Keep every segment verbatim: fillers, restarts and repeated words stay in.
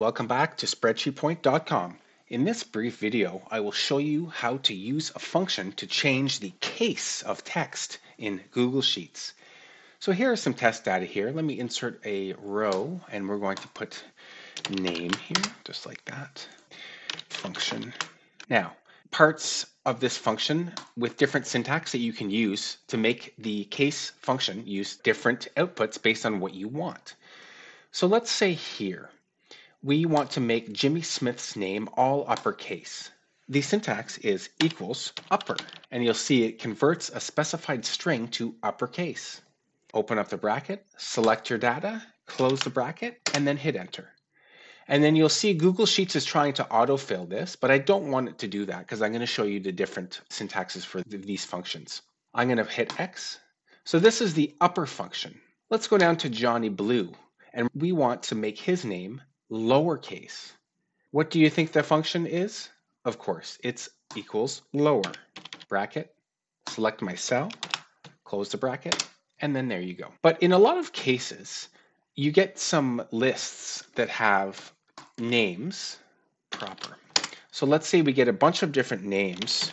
Welcome back to Spreadsheet Point dot com. In this brief video, I will show you how to use a function to change the case of text in Google Sheets. So here are some test data here. Let me insert a row, and we're going to put name here, just like that. Function. Now, parts of this function with different syntax that you can use to make the case function use different outputs based on what you want. So let's say here, we want to make Jimmy Smith's name all uppercase. The syntax is equals upper, and you'll see it converts a specified string to uppercase. Open up the bracket, select your data, close the bracket, and then hit enter. And then you'll see Google Sheets is trying to autofill this, but I don't want it to do that because I'm going to show you the different syntaxes for th- these functions. I'm going to hit X. So this is the upper function. Let's go down to Johnny Blue, and we want to make his name lowercase. What do you think the function is? Of course, it's equals lower. Bracket, select my cell, close the bracket, and then there you go. But in a lot of cases, you get some lists that have names proper. So let's say we get a bunch of different names.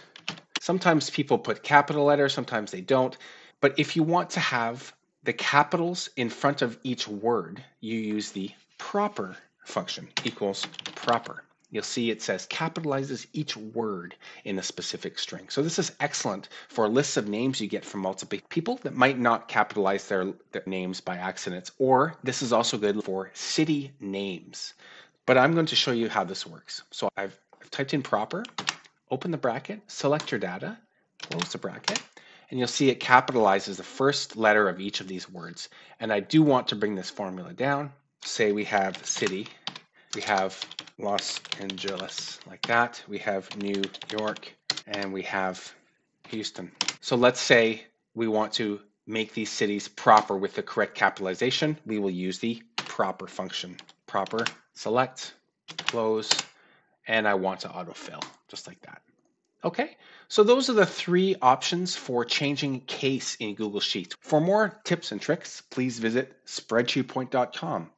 Sometimes people put capital letters, sometimes they don't. But if you want to have the capitals in front of each word, you use the proper function, equals proper. You'll see it says capitalizes each word in a specific string. So this is excellent for lists of names you get from multiple people that might not capitalize their, their names by accidents, or this is also good for city names. But I'm going to show you how this works. So I've, I've typed in proper, open the bracket, select your data, close the bracket, and you'll see it capitalizes the first letter of each of these words. And I do want to bring this formula down. Say we have city, we have Los Angeles, like that, we have New York, and we have Houston. So let's say we want to make these cities proper with the correct capitalization. We will use the proper function. Proper, select, close, and I want to autofill, just like that. Okay, so those are the three options for changing case in Google Sheets. For more tips and tricks, please visit Spreadsheet Point dot com.